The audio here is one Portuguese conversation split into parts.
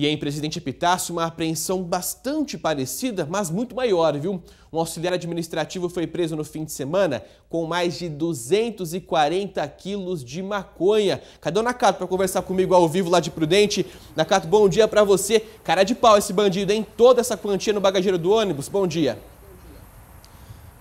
E em Presidente Epitácio, uma apreensão bastante parecida, mas muito maior, viu? Um auxiliar administrativo foi preso no fim de semana com mais de 240 quilos de maconha. Cadê o Nakato para conversar comigo ao vivo lá de Prudente? Nakato, bom dia para você. Cara de pau esse bandido, hein? Toda essa quantia no bagageiro do ônibus. Bom dia.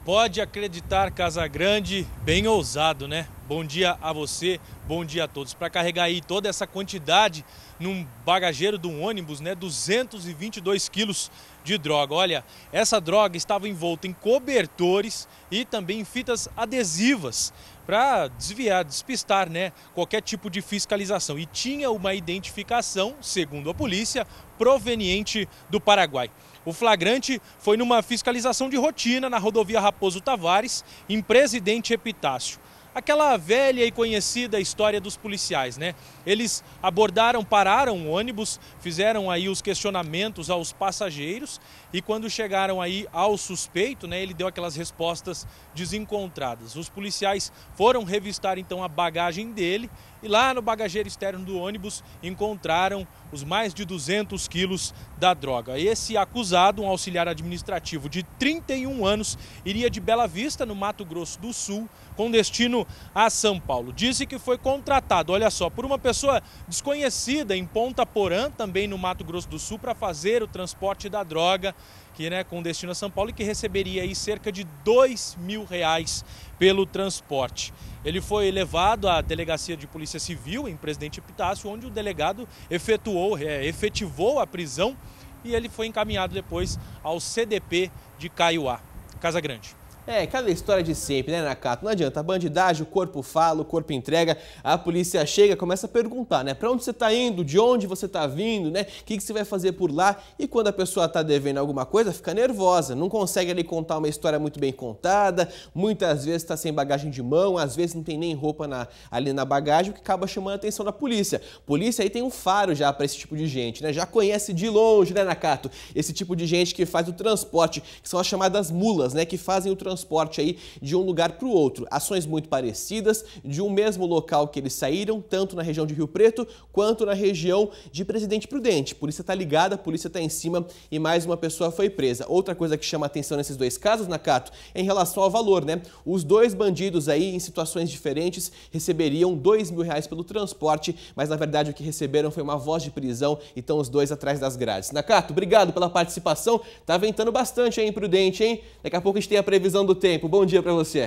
Pode acreditar, Casa Grande, bem ousado, né? Bom dia a você, bom dia a todos. Para carregar aí toda essa quantidade num bagageiro de um ônibus, né? 222 quilos de droga. Olha, essa droga estava envolta em cobertores e também em fitas adesivas para desviar, despistar, né? Qualquer tipo de fiscalização. E tinha uma identificação, segundo a polícia, proveniente do Paraguai. O flagrante foi numa fiscalização de rotina na rodovia Raposo Tavares, em Presidente Epitácio. Aquela velha e conhecida história dos policiais, né? Eles abordaram, pararam o ônibus, fizeram aí os questionamentos aos passageiros e quando chegaram aí ao suspeito, né? Ele deu aquelas respostas desencontradas. Os policiais foram revistar então a bagagem dele e lá no bagageiro externo do ônibus encontraram os mais de 200 quilos da droga. Esse acusado, um auxiliar administrativo de 31 anos, iria de Bela Vista, no Mato Grosso do Sul, com destino a São Paulo. Disse que foi contratado, olha só, por uma pessoa desconhecida em Ponta Porã, também no Mato Grosso do Sul, para fazer o transporte da droga, que, né, com destino a São Paulo, e que receberia aí cerca de R$ 2.000 pelo transporte. Ele foi levado à Delegacia de Polícia Civil, em Presidente Epitácio, onde o delegado efetivou a prisão e ele foi encaminhado depois ao CDP de Caiuá. Casa Grande. É, cada história de sempre, né, Nakato? Não adianta, a bandidagem, o corpo fala, o corpo entrega, a polícia chega, começa a perguntar, né? Pra onde você tá indo? De onde você tá vindo, né? O que você vai fazer por lá? E quando a pessoa tá devendo alguma coisa, fica nervosa, não consegue ali contar uma história muito bem contada, muitas vezes tá sem bagagem de mão, às vezes não tem nem roupa ali na bagagem, o que acaba chamando a atenção da polícia. Polícia aí tem um faro já pra esse tipo de gente, né? Já conhece de longe, né, Nakato? Esse tipo de gente que faz o transporte, que são as chamadas mulas, né? Que fazem o transporte aí de um lugar para o outro. Ações muito parecidas, de um mesmo local que eles saíram, tanto na região de Rio Preto quanto na região de Presidente Prudente. A polícia está ligada, a polícia está em cima e mais uma pessoa foi presa. Outra coisa que chama atenção nesses dois casos, Nakato, é em relação ao valor, né? Os dois bandidos aí, em situações diferentes, receberiam R$ 2.000 pelo transporte, mas na verdade o que receberam foi uma voz de prisão e estão os dois atrás das grades. Nakato, obrigado pela participação. Tá ventando bastante aí em Prudente, hein? Daqui a pouco a gente tem a previsão do tempo. Bom dia para você.